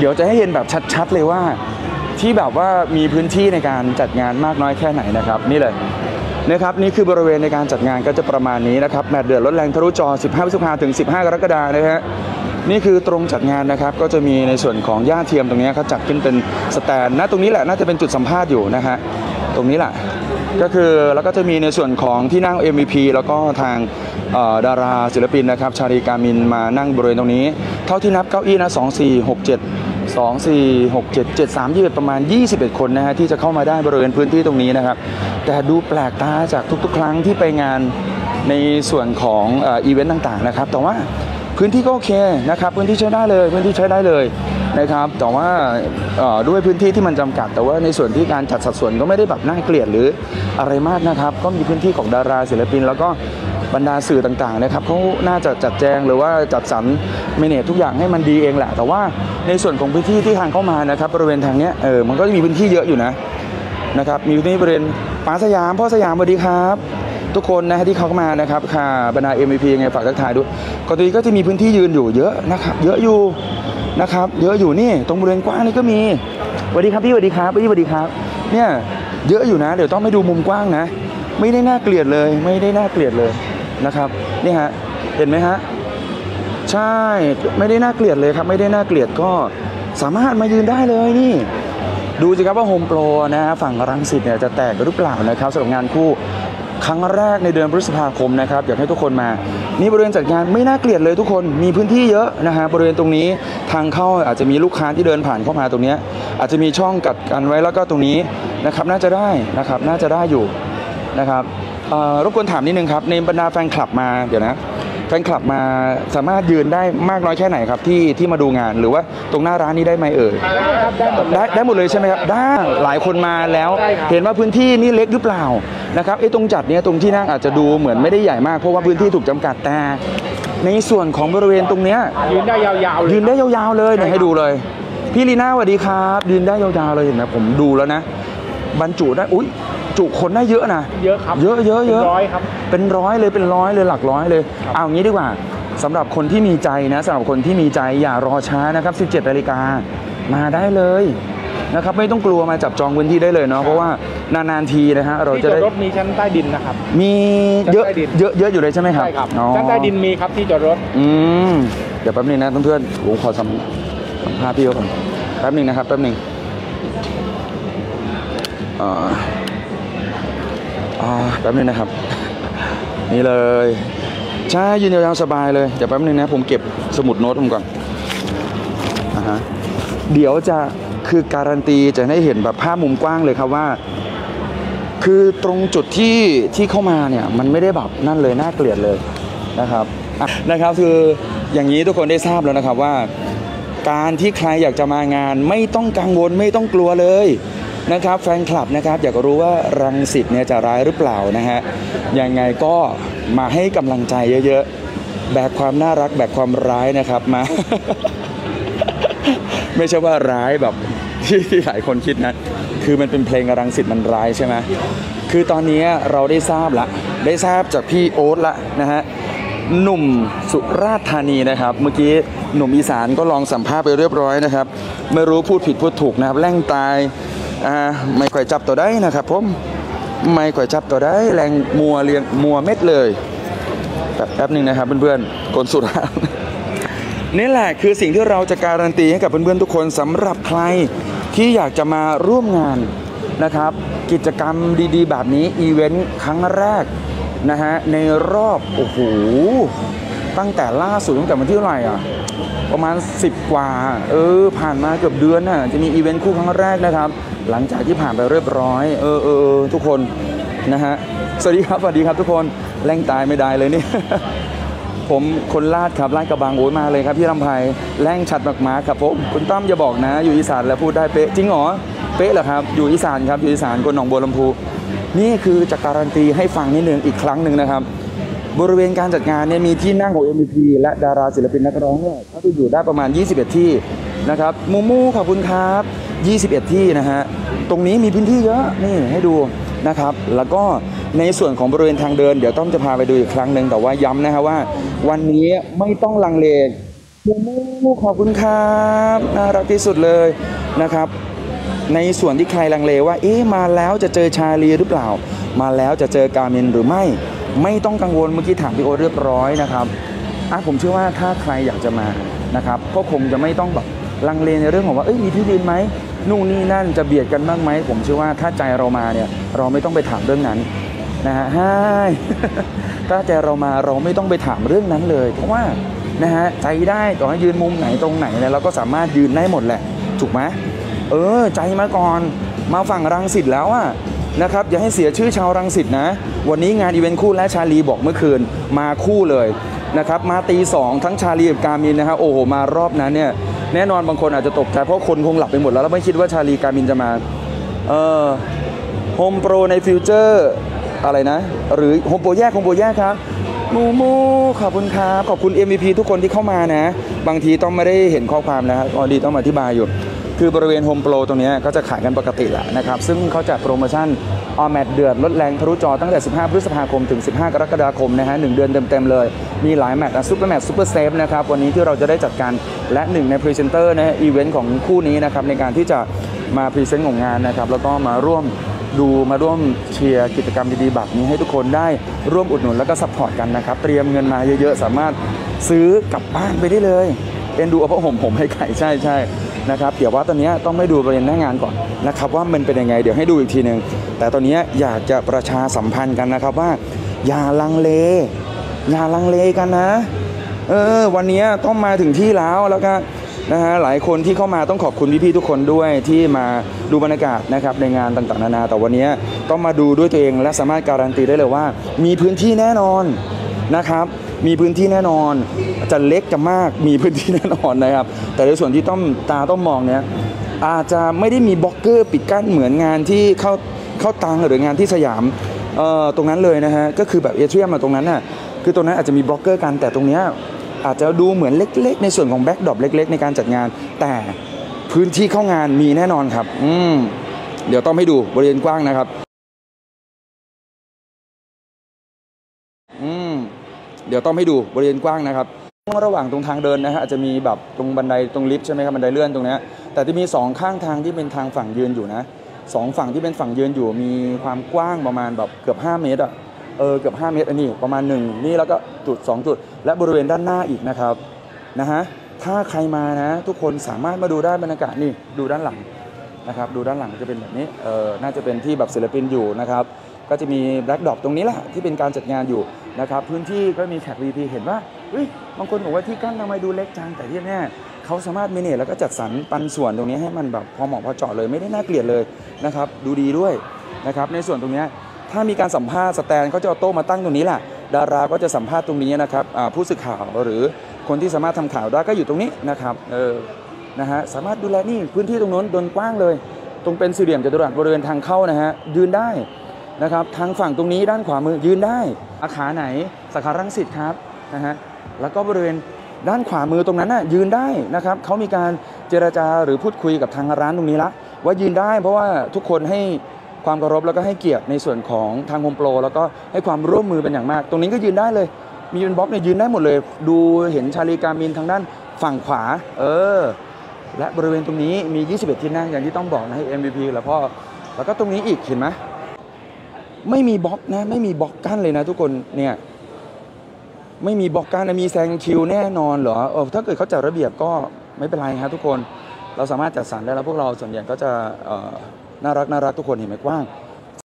เดี๋ยวจะให้เห็นแบบชัดๆเลยว่าที่แบบว่ามีพื้นที่ในการจัดงานมากน้อยแค่ไหนนะครับนี่เลยนะครับนี่คือบริเวณในการจัดงานก็จะประมาณนี้นะครับแมตช์เดือดลดแรงทะลุจอ15พฤษภาคมถึง15กรกฎาคมนะฮะนี่คือตรงจัดงานนะครับก็จะมีในส่วนของหญ้าเทียมตรงนี้เขาจัดขึ้นเป็นสแตนนะตรงนี้แหละน่าจะเป็นจุดสัมภาษณ์อยู่นะฮะตรงนี้แหละก็คือแล้วก็จะมีในส่วนของที่นั่ง MVP แล้วก็ทางดาราศิลปินนะครับชาลีกามินมานั่งบริเวณตรงนี้เท่าที่นับเก้าอี้นะ2467 ประมาณ21คนนะฮะที่จะเข้ามาได้บริเวณพื้นที่ตรงนี้นะครับแต่ดูแปลกตาจากทุกๆครั้งที่ไปงานในส่วนของอีเวนต์ต่างๆนะครับแต่ว่าพื้นที่ก็โอเคนะครับพื้นที่ใช้ได้เลยพื้นที่ใช้ได้เลยนะครับแต่ว่าด้วยพื้นที่ที่มันจำกัดแต่ว่าในส่วนที่การจัดสัดส่วนก็ไม่ได้แบบน่าเกลียดหรืออะไรมากนะครับก็มีพื้นที่ของดาราศิลปินแล้วก็บรรดาสื่อต่างๆนะครับเขาน่าจะจัดแจงหรือว่าจัดสรรเมเนจทุกอย่างให้มันดีเองแหละแต่ว่าในส่วนของพื้นที่ที่ทางเข้ามานะครับบริเวณทางนี้มันก็มีพื้นที่เยอะอยู่นะครับมีพื้นที่บริเวณป๋าสยามพ่อสยามสวัสดีครับทุกคนนะที่เขาเข้ามานะครับค่ะบรรดา MVP ยังไงฝากทักทายด้วยก่อนตัวนี้ก็จะมีพื้นที่ยืนอยู่เยอะนะครับเยอะอยู่นะครับเยอะอยู่นี่ตรงบริเวณกว้างนี่ก็มีสวัสดีครับพี่สวัสดีครับพี่สวัสดีครับเนี่ยเยอะอยู่นะเดี๋ยวต้องไปดูมุมกว้างนะไม่ได้น่าเกลียดเลยไม่ได้น่าเกลียดเลยนะครับนี่ฮะเห็นไหมฮะใช่ไม่ได้น่าเกลียดเลยครับไม่ได้น่าเกลียดก็สามารถมายืนได้เลยนี่ดูสิครับว่าโฮมโปรนะฮะฝั่งรังสิตเนี่ยจะแตกหรือเปล่านะครับสำหรับงานคู่ครั้งแรกในเดือนพฤษภาคมนะครับอยากให้ทุกคนมานี่บริเวณจัดงานไม่น่าเกลียดเลยทุกคนมีพื้นที่เยอะนะฮะบริเวณตรงนี้ทางเข้าอาจจะมีลูกค้าที่เดินผ่านเข้ามาตรงนี้อาจจะมีช่องกัดกันไว้แล้วก็ตรงนี้นะครับน่าจะได้นะครับน่าจะได้อยู่นะครับรบกวนถามนิดนึงครับในบรรดาแฟนคลับมาเดี๋ยวนะแฟนคลับมาสามารถยืนได้มากน้อยแค่ไหนครับที่มาดูงานหรือว่าตรงหน้าร้านนี้ได้ไหมเอ่ยได้หมดเลยใช่ไหมครับได้หลายคนมาแล้วเห็นว่าพื้นที่นี่เล็กหรือเปล่านะครับไอ้ตรงจัดเนี่ยตรงที่นั่งอาจจะดูเหมือนไม่ได้ใหญ่มากเพราะว่าพื้นที่ถูกจำกัดแต่ในส่วนของบริเวณตรงเนี้ยยืนได้ยาวๆเลยยืนได้ยาวๆเลยเดี๋ยวให้ดูเลยพี่ลีน่าสวัสดีครับยืนได้ยาวๆเลยเห็นไหมผมดูแล้วนะบรรจุได้อุ้ยจุคนได้เยอะนะเยอะครับเยอะเยอะเยอะเป็นร้อยเลยเป็นร้อยเลยหลักร้อยเลยเอางี้ดีกว่าสำหรับคนที่มีใจนะสำหรับคนที่มีใจอย่ารอช้านะครับ17 นาฬิกามาได้เลยนะครับไม่ต้องกลัวมาจับจองพื้นที่ได้เลยเนาะเพราะว่านานๆทีนะฮะเราจะได้ที่จอดรถมีชั้นใต้ดินนะครับมีเยอะเยอะเยอะอยู่เลยใช่ไหมครับใช่ครับชั้นใต้ดินมีครับที่จอดรถเดี๋ยวแป๊บนึงนะเพื่อนๆผมขอสัมภาษณ์พี่ก่อนแป๊บนึงนะครับแป๊บนึงแป๊บนึงนะครับนี่เลยใช่ยืนยาวๆสบายเลยเดี๋ยวแป๊บนึงนะผมเก็บสมุดโน้ตผมก่อนเดี๋ยวจะคือการันตีจะให้เห็นแบบภาพมุมกว้างเลยครับว่าคือตรงจุดที่เข้ามาเนี่ยมันไม่ได้แบบนั่นเลยน่าเกลียดเลยนะครับคืออย่างนี้ทุกคนได้ทราบแล้วนะครับว่าการที่ใครอยากจะมางานไม่ต้องกังวลไม่ต้องกลัวเลยนะครับแฟนคลับนะครับอยากรู้ว่ารังสิตเนี่ยจะร้ายหรือเปล่านะฮะยังไงก็มาให้กำลังใจเยอะๆแบกความน่ารักแบกความร้ายนะครับมา ไม่ใช่ว่าร้ายแบบที่หลายคนคิดนะคือมันเป็นเพลงรังสิตมันร้ายใช่ไหมคือตอนนี้เราได้ทราบละได้ทราบจากพี่โอ๊ตละนะฮะหนุ่มสุราษฎร์ธานีนะครับเมื่อกี้หนุ่มอีสานก็ลองสัมภาษณ์ไปเรียบร้อยนะครับไม่รู้พูดผิดพูดถูกนะครับแรงตายไม่ค่อยจับตัวได้นะครับผมไม่ค่อยจับตัวได้แรงมัวเรียงมัวเม็ดเลยแป๊บหนึ่งนะครับเพื่อนๆคนสุราษฎร์นี่แหละคือสิ่งที่เราจะการันตีให้กับเพื่อนๆทุกคนสำหรับใครที่อยากจะมาร่วมงานนะครับกิจกรรมดีๆแบบนี้อีเวนต์ครั้งแรกนะฮะในรอบโอ้โหตั้งแต่ล่าสุดตั้งแต่วันที่เท่าไหร่อ่ะประมาณ10กว่าผ่านมาเกือบเดือนน่ะจะมีอีเวนต์คู่ครั้งแรกนะครับหลังจากที่ผ่านไปเรียบร้อยทุกคนนะฮะสวัสดีครับสวัสดีครับทุกคนแรงตายไม่ได้เลยนี่ ผมคนลาดครับลาดกระบังโอ้ยมาเลยครับพี่ลำไพแรงฉัดมากๆครับผมคุณตั้มอย่าบอกนะอยู่อีสานแล้วพูดได้เป๊ะจริงหรอเป๊ะเหรอครับอยู่อีสานครับอยู่อีสานคนหนองบัวลำพูนี่คือจะการันตีให้ฟังนิดนึงอีกครั้งหนึ่งนะครับบริเวณการจัดงานเนี่ยมีที่นั่งของ MVP และดาราศิลปินนักร้องเนี่ยเขาจะอยู่ได้ประมาณ21ที่นะครับมูมูขอบคุณครับ21ที่นะฮะตรงนี้มีพื้นที่เยอะนี่ให้ดูนะครับแล้วก็ในส่วนของบริเวณทางเดินเดี๋ยวต้องจะพาไปดูอีกครั้งหนึ่งแต่ว่าย้ำนะฮะว่าวันนี้ไม่ต้องลังเล มูมูขอบคุณครับน่ารักที่สุดเลยนะครับในส่วนที่ใครลังเลว่าเอ๊ะมาแล้วจะเจอชาลีหรือเปล่ามาแล้วจะเจอการ์เมนหรือไม่ต้องกังวลเมื่อกี้ถามพี่โอเรียบร้อยนะครับผมเชื่อว่าถ้าใครอยากจะมานะครับก็คงจะไม่ต้องแบบลังเลในเรื่องของว่าเอ้ยมีที่ดินไหมนู่นนี่นั่นจะเบียดกันบ้างไหมผมเชื่อว่าถ้าใจเรามาเนี่ยเราไม่ต้องไปถามเรื่องนั้นนะฮะถ้าใจเรามาเราไม่ต้องไปถามเรื่องนั้นเลยเพราะว่านะฮะใจได้ต่อให้ยืนมุมไหนตรงไหนเนี่ยเราก็สามารถยืนได้หมดแหละถูกไหมใจมาก่อนมาฝั่งรังสิตแล้วอะนะครับอย่าให้เสียชื่อชาวรังสิตนะวันนี้งานอีเวนต์คู่และชาลีบอกเมื่อคืนมาคู่เลยนะครับมาตีสองทั้งชาลีกับการ์มินนะครับโอ้โหมารอบนั้นเนี่ยแน่นอนบางคนอาจจะตกใจเพราะคนคงหลับไปหมดแล้วไม่คิดว่าชาลีการ์มินจะมาโฮมโปรในฟิวเจอร์อะไรนะหรือโฮมโปรแยกครับมูมูขอบคุณครับขอบคุณ MVP ทุกคนที่เข้ามานะบางทีต้องไม่ได้เห็นข้อความนะครับอดีต้องอธิบายอยู่คือบริเวณโฮมโปรตรงนี้ก็จะขายกันปกติแหละนะครับซึ่งเขาจัดโปรโมชั่นออมแมทเดือดลดแรงทะลุจอตั้งแต่15พฤษภาคมถึง15กรกฎาคมนะฮะ1เดือนเต็มๆเลยมีหลายแมตช์ซุปเปอร์แมตช์ซุปเปอร์เซฟนะครับวันนี้ที่เราจะได้จัดการและหนึ่งในพรีเซนเตอร์นะฮะอีเวนต์ของคู่นี้นะครับในการที่จะมาพรีเซนต์ของงานนะครับแล้วก็มาร่วมดูมาร่วมเชียร์กิจกรรมดีๆแบบนี้ให้ทุกคนได้ร่วมอุดหนุนแล้วก็ซัพพอร์ตกันนะครับเตรียมเงินมาเยอะๆสามารถซื้อกลับบ้านไปได้เลยเอ็นดูเอาผ้าห่มผมให้ไข่ใช่นะครับเดี๋ยวว่าตอนนี้ต้องไม่ดูประเด็นหน้างานก่อนนะครับว่ามันเป็นยังไงเดี๋ยวให้ดูอีกทีหนึ่งแต่ตอนนี้อยากจะประชาสัมพันธ์กันนะครับว่าอย่าลังเลกันนะวันนี้ต้องมาถึงที่แล้วก็นะฮะหลายคนที่เข้ามาต้องขอบคุณพี่ๆทุกคนด้วยที่มาดูบรรยากาศนะครับในงานต่างๆนานาแต่วันนี้ต้องมาดูด้วยตัวเองและสามารถการันตีได้เลยว่ามีพื้นที่แน่นอนนะครับมีพื้นที่แน่นอนจะเล็กจะมากมีพื้นที่แน่นอนนะครับแต่ในส่วนที่ต้องต้องมองเนี่ยอาจจะไม่ได้มีบล็อกเกอร์ปิดกั้นเหมือนงานที่เข้าตังหรืองานที่สยามตรงนั้นเลยนะฮะก็คือแบบเอเชียมาตรงนั้นน่ะคือตรงนั้นอาจจะมีบล็อกเกอร์กันแต่ตรงเนี้ยอาจจะดูเหมือนเล็กๆในส่วนของแบ็กดรอปเล็กๆในการจัดงานแต่พื้นที่เข้างานมีแน่นอนครับเดี๋ยวต้องให้ดูบริเวณกว้างนะครับเดี๋ยวต้องให้ดูบริเวณกว้างนะครับระหว่างตรงทางเดินนะฮะอาจจะมีแบบตรงบันไดตรงลิฟต์ใช่ไหมครับบันไดเลื่อนตรงนี้แต่ที่มี2ข้างทางที่เป็นทางฝั่งยืนอยู่นะ2ฝั่งที่เป็นฝั่งยืนอยู่มีความกว้างประมาณแบบเกือบ5เมตรอะเกือบ5 เมตรอันนี้ประมาณ1นี่แล้วก็จุด2จุดและบริเวณด้านหน้าอีกนะครับนะฮะถ้าใครมานะทุกคนสามารถมาดูได้บรรยากาศนี่ดูด้านหลังนะครับดูด้านหลังจะเป็นแบบนี้น่าจะเป็นที่แบบศิลปินอยู่นะครับก็จะมีแบล็กดรอปตรงนี้แหละที่เป็นการจัดงานอยู่นะครับพื้นที่ก็มีแขก VIP เห็นว่าบางคนบอกว่าที่กั้นทำไมดูเล็กจังแต่ที่แน่เขาสามารถเมเนจแล้วก็จัดสรรปันส่วนตรงนี้ให้มันแบบพอเหมาะพอเจาะเลยไม่ได้น่าเกลียดเลยนะครับดูดีด้วยนะครับในส่วนตรงนี้ถ้ามีการสัมภาษณ์สแตนเขาจะเอาโต๊ะมาตั้งตรงนี้แหละดาราก็จะสัมภาษณ์ตรงนี้นะครับผู้สื่อข่าวหรือคนที่สามารถทำข่าวได้ก็อยู่ตรงนี้นะครับนะฮะสามารถดูแลนี่พื้นที่ตรงนั้นโดนกว้างเลยตรงเป็นสี่เหลี่ยมจัตุรัสบริเวณทางเข้านะฮะยืนได้นะครับทางฝั่งตรงนี้ด้านขวามือยืนได้อาคารไหนสาขารังสิตครับนะฮะแล้วก็บริเวณด้านขวามือตรงนั้นน่ะยืนได้นะครับเขามีการเจรจาหรือพูดคุยกับทางร้านตรงนี้ละว่ายืนได้เพราะว่าทุกคนให้ความเคารพแล้วก็ให้เกียรติในส่วนของทางโฮมโปรแล้วก็ให้ความร่วมมือเป็นอย่างมากตรงนี้ก็ยืนได้เลยมีเป็นบล็อกเนี่ยยืนได้หมดเลยดูเห็นชาลีการ์มินทางด้านฝั่งขวาและบริเวณตรงนี้มี21ที่นั่งอย่างที่ต้องบอกนะให้ MVP แล้วพ่อแล้วก็ตรงนี้อีกเห็นไหมไม่มีบล็อกนะไม่มีบล็อกกั้นเลยนะทุกคนเนี่ยไม่มีบล็อกกั้นมีแซงคิวแน่นอนเหรอถ้าเกิดเขาจัดระเบียบก็ไม่เป็นไรฮะทุกคนเราสามารถจัดสรรได้แล้วพวกเราส่วนใหญ่ก็จะน่ารักทุกคนเห็นไหมกว้าง